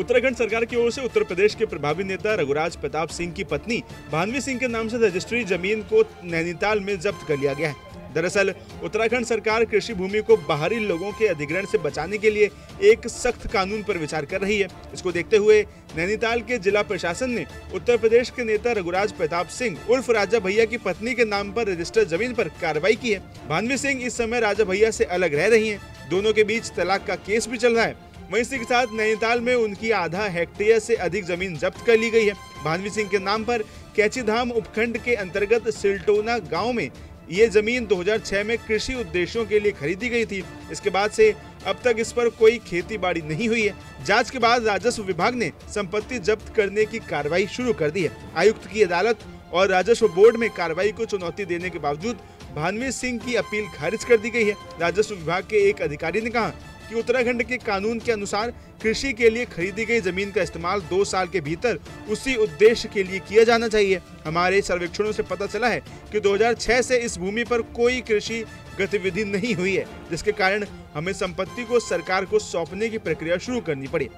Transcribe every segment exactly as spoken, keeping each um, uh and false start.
उत्तराखंड सरकार की ओर से उत्तर प्रदेश के प्रभावी नेता रघुराज प्रताप सिंह की पत्नी भानवी सिंह के नाम से रजिस्ट्री जमीन को नैनीताल में जब्त कर लिया गया है। दरअसल उत्तराखंड सरकार कृषि भूमि को बाहरी लोगों के अधिग्रहण से बचाने के लिए एक सख्त कानून पर विचार कर रही है। इसको देखते हुए नैनीताल के जिला प्रशासन ने उत्तर प्रदेश के नेता रघुराज प्रताप सिंह उर्फ राजा भैया की पत्नी के नाम पर रजिस्टर्ड जमीन पर कार्रवाई की है। भानवी सिंह इस समय राजा भैया से अलग रह रही है। दोनों के बीच तलाक का केस भी चल रहा है। वहीं इसी के साथ नैनीताल में उनकी आधा हेक्टेयर से अधिक जमीन जब्त कर ली गई है। भानवी सिंह के नाम पर कैची धाम उपखंड के अंतर्गत सिल्टोना गांव में ये जमीन दो हज़ार छह में कृषि उद्देश्यों के लिए खरीदी गई थी। इसके बाद से अब तक इस पर कोई खेतीबाड़ी नहीं हुई है। जांच के बाद राजस्व विभाग ने संपत्ति जब्त करने की कार्रवाई शुरू कर दी है। आयुक्त की अदालत और राजस्व बोर्ड में कार्रवाई को चुनौती देने के बावजूद भानवी सिंह की अपील खारिज कर दी गई है। राजस्व विभाग के एक अधिकारी ने कहा कि उत्तराखंड के कानून के अनुसार कृषि के लिए खरीदी गई जमीन का इस्तेमाल दो साल के भीतर उसी उद्देश्य के लिए किया जाना चाहिए। हमारे सर्वेक्षणों से पता चला है कि दो हज़ार छह से इस भूमि पर कोई कृषि गतिविधि नहीं हुई है, जिसके कारण हमें संपत्ति को सरकार को सौंपने की प्रक्रिया शुरू करनी पड़ी।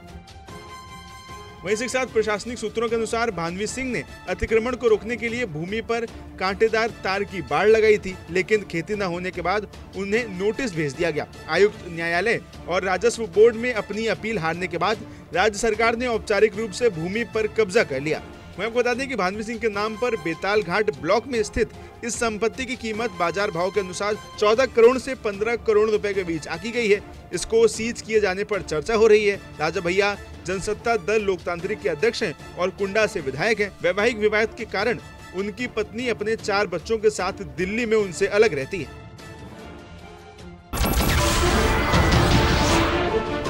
वहीं इसके साथ प्रशासनिक सूत्रों के अनुसार भानवी सिंह ने अतिक्रमण को रोकने के लिए भूमि पर कांटेदार तार की बाड़ लगाई थी, लेकिन खेती न होने के बाद उन्हें नोटिस भेज दिया गया। आयुक्त न्यायालय और राजस्व बोर्ड में अपनी अपील हारने के बाद राज्य सरकार ने औपचारिक रूप से भूमि पर कब्जा कर लिया। मैं आपको बता दें कि भानवी सिंह के नाम पर बेताल घाट ब्लॉक में स्थित इस संपत्ति की कीमत बाजार भाव के अनुसार चौदह करोड़ से पंद्रह करोड़ रुपए के बीच आकी गई है। इसको सीज किए जाने पर चर्चा हो रही है। राजा भैया जनसत्ता दल लोकतांत्रिक के अध्यक्ष हैं और कुंडा से विधायक हैं। वैवाहिक विवाद के कारण उनकी पत्नी अपने चार बच्चों के साथ दिल्ली में उनसे अलग रहती है।